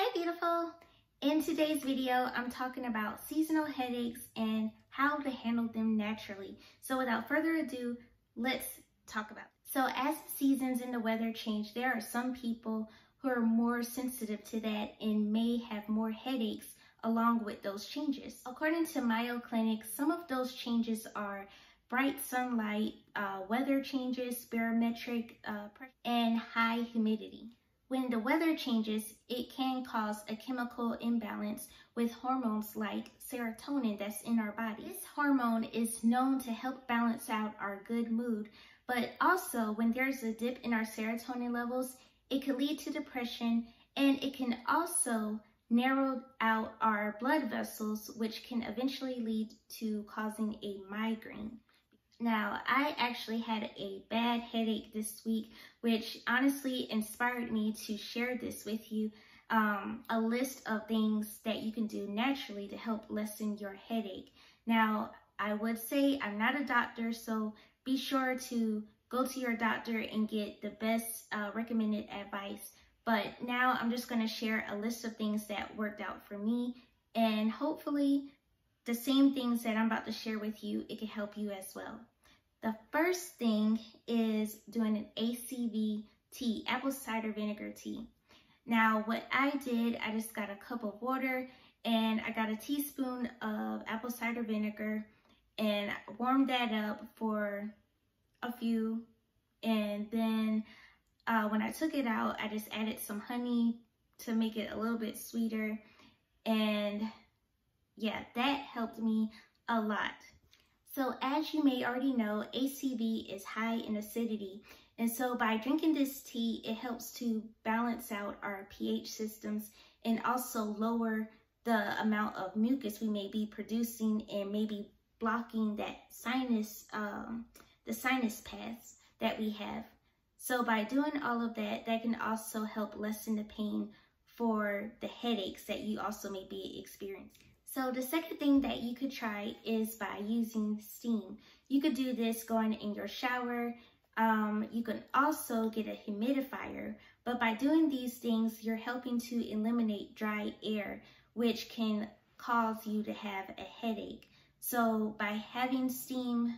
Hey beautiful! In today's video, I'm talking about seasonal headaches and how to handle them naturally. So without further ado, let's talk about it. So as seasons and the weather change, there are some people who are more sensitive to that and may have more headaches along with those changes. According to Mayo Clinic, some of those changes are bright sunlight, weather changes, barometric pressure, and high humidity. When the weather changes, it can cause a chemical imbalance with hormones like serotonin that's in our body. This hormone is known to help balance out our good mood, but also when there's a dip in our serotonin levels, it could lead to depression, and it can also narrow out our blood vessels, which can eventually lead to causing a migraine. Now, I actually had a bad headache this week, which honestly inspired me to share this with you, a list of things that you can do naturally to help lessen your headache. Now, I would say I'm not a doctor, so be sure to go to your doctor and get the best recommended advice. But now I'm just going to share a list of things that worked out for me, and hopefully the same things that I'm about to share with you, it can help you as well. The first thing is doing an ACV tea, apple cider vinegar tea. Now, what I did, I just got a cup of water and I got a teaspoon of apple cider vinegar and warmed that up for a few. And then when I took it out, I just added some honey to make it a little bit sweeter. And yeah, that helped me a lot. So as you may already know, ACV is high in acidity. And so by drinking this tea, it helps to balance out our pH systems and also lower the amount of mucus we may be producing and maybe blocking that sinus, the sinus paths that we have. So by doing all of that, that can also help lessen the pain for the headaches that you also may be experiencing. So the second thing that you could try is by using steam. You could do this going in your shower. You can also get a humidifier, but by doing these things, you're helping to eliminate dry air, which can cause you to have a headache. So by having steam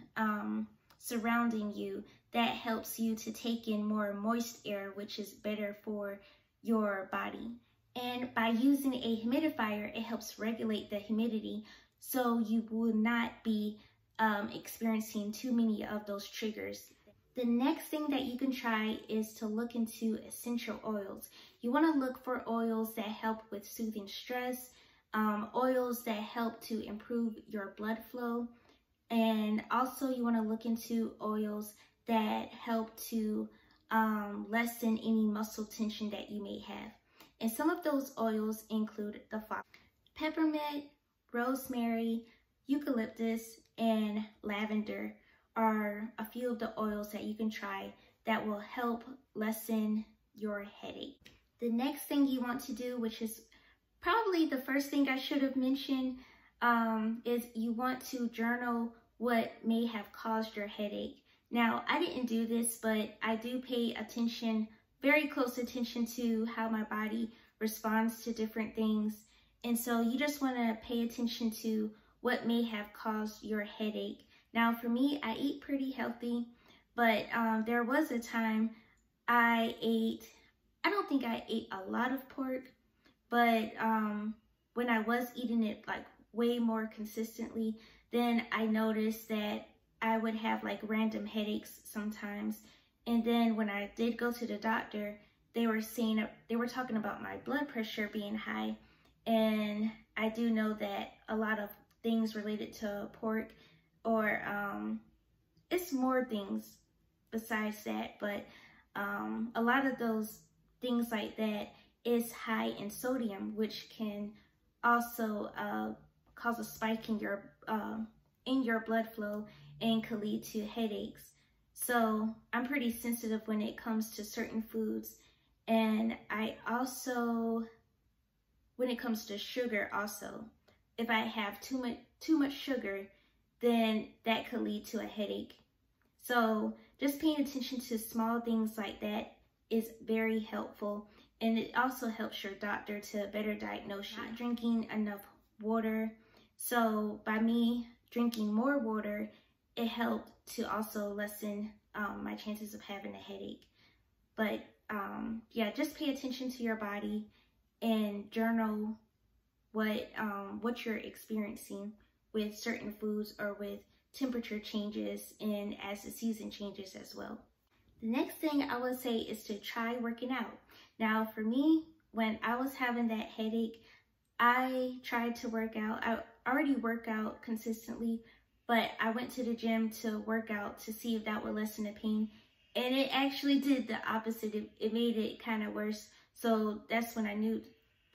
surrounding you, that helps you to take in more moist air, which is better for your body. And by using a humidifier, it helps regulate the humidity so you will not be experiencing too many of those triggers. The next thing that you can try is to look into essential oils. You want to look for oils that help with soothing stress, oils that help to improve your blood flow, and also you want to look into oils that help to lessen any muscle tension that you may have. And some of those oils include the following: peppermint, rosemary, eucalyptus, and lavender are a few of the oils that you can try that will help lessen your headache. The next thing you want to do, which is probably the first thing I should have mentioned, is you want to journal what may have caused your headache. Now, I didn't do this, but I do pay attention very close attention to how my body responds to different things. And so you just want to pay attention to what may have caused your headache. Now for me, I eat pretty healthy, but there was a time I don't think I ate a lot of pork, but when I was eating it like way more consistently, then I noticed that I would have like random headaches sometimes. And then when I did go to the doctor, they were talking about my blood pressure being high. And I do know that a lot of things related to pork, or it's more things besides that, but a lot of those things like that is high in sodium, which can also cause a spike in your blood flow and could lead to headaches. So I'm pretty sensitive when it comes to certain foods. And I also, when it comes to sugar also, if I have too much sugar, then that could lead to a headache. So just paying attention to small things like that is very helpful. and it also helps your doctor to better diagnose you. Not drinking enough water. So by me drinking more water, it helped to also lessen my chances of having a headache. But yeah, just pay attention to your body and journal what you're experiencing with certain foods or with temperature changes and as the season changes as well. The next thing I would say is to try working out. Now for me, when I was having that headache, I tried to work out. I already work out consistently, but I went to the gym to work out to see if that would lessen the pain. And it actually did the opposite. It made it kind of worse. So that's when I knew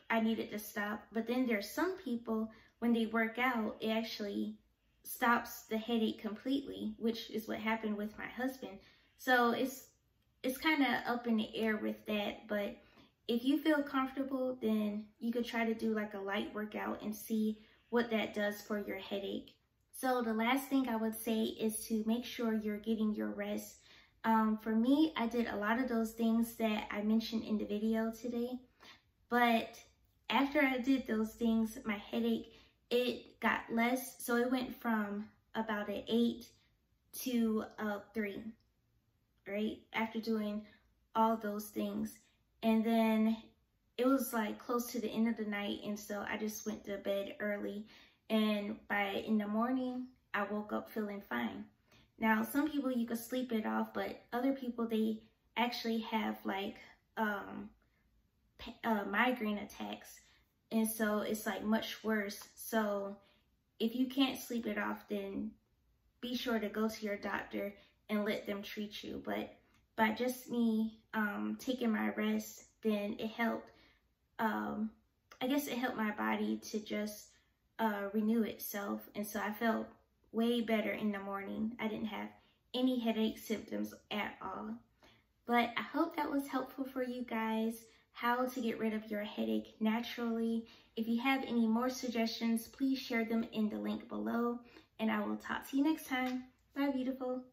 I needed to stop. But then there's some people, when they work out, it actually stops the headache completely, which is what happened with my husband. So it's kind of up in the air with that. But if you feel comfortable, then you could try to do like a light workout and see what that does for your headache. So the last thing I would say is to make sure you're getting your rest. For me, I did a lot of those things that I mentioned in the video today, but after I did those things, my headache, it got less. So it went from about an 8 to a 3, right? After doing all those things. And then it was like close to the end of the night. And so I just went to bed early, and by in the morning, I woke up feeling fine. Now, some people you could sleep it off, but other people, they actually have like migraine attacks. And so it's like much worse. So if you can't sleep it off, then be sure to go to your doctor and let them treat you. But by just me taking my rest, then it helped, I guess it helped my body to just renew itself. And so I felt way better in the morning. I didn't have any headache symptoms at all. But I hope that was helpful for you guys, how to get rid of your headache naturally. If you have any more suggestions, please share them in the link below. And I will talk to you next time. Bye, beautiful.